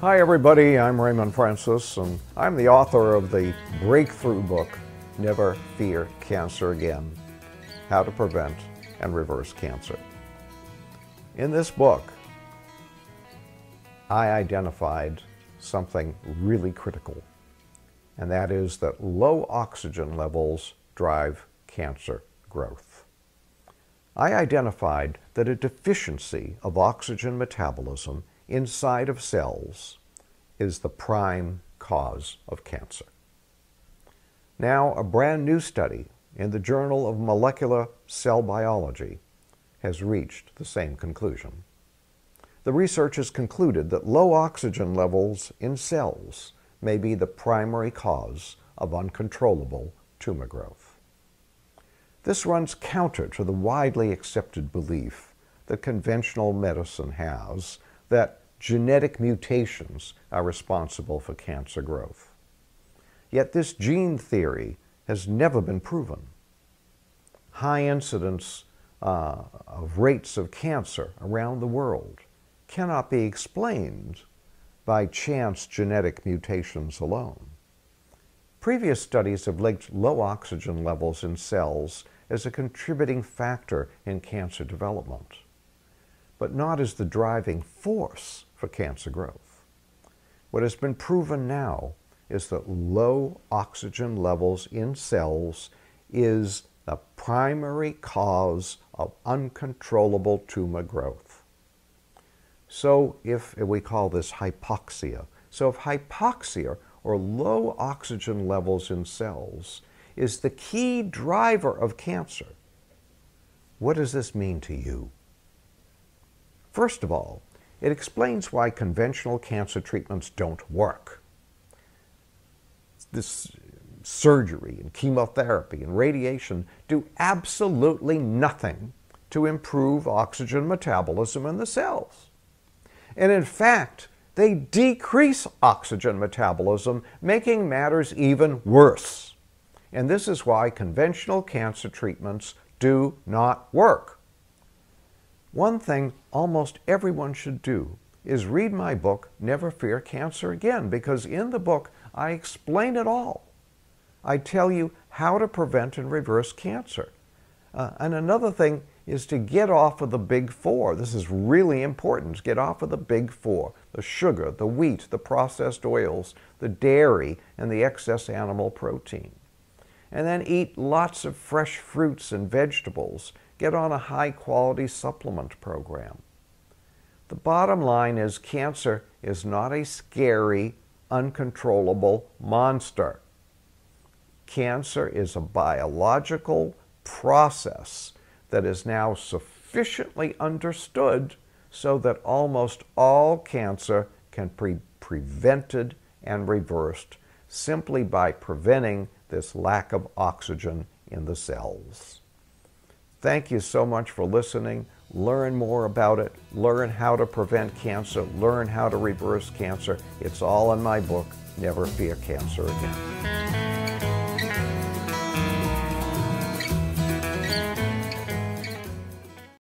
Hi everybody, I'm Raymond Francis and I'm the author of the breakthrough book, Never Fear Cancer Again, How to Prevent and Reverse Cancer. In this book, I identified something really critical, and that is that low oxygen levels drive cancer growth. I identified that a deficiency of oxygen metabolism inside of cells is the prime cause of cancer. Now, a brand new study in the Journal of Molecular Cell Biology has reached the same conclusion. The researchers concluded that low oxygen levels in cells may be the primary cause of uncontrollable tumor growth. This runs counter to the widely accepted belief that conventional medicine has that genetic mutations are responsible for cancer growth. Yet this gene theory has never been proven. High incidence of rates of cancer around the world cannot be explained by chance genetic mutations alone. Previous studies have linked low oxygen levels in cells as a contributing factor in cancer development, but not as the driving force for cancer growth. What has been proven now is that low oxygen levels in cells is the primary cause of uncontrollable tumor growth. So if hypoxia or low oxygen levels in cells is the key driver of cancer, what does this mean to you? First of all, it explains why conventional cancer treatments don't work. This surgery and chemotherapy and radiation do absolutely nothing to improve oxygen metabolism in the cells. And in fact, they decrease oxygen metabolism, making matters even worse. And this is why conventional cancer treatments do not work. One thing almost everyone should do is read my book, Never Fear Cancer Again, because in the book, I explain it all. I tell you how to prevent and reverse cancer. And another thing is to get off of the big four. This is really important. Get off of the big four: the sugar, the wheat, the processed oils, the dairy, and the excess animal protein. And then eat lots of fresh fruits and vegetables. Get on a high-quality supplement program. The bottom line is cancer is not a scary, uncontrollable monster. Cancer is a biological process that is now sufficiently understood so that almost all cancer can be prevented and reversed simply by preventing this lack of oxygen in the cells. Thank you so much for listening. Learn more about it. Learn how to prevent cancer. Learn how to reverse cancer. It's all in my book, Never Fear Cancer Again.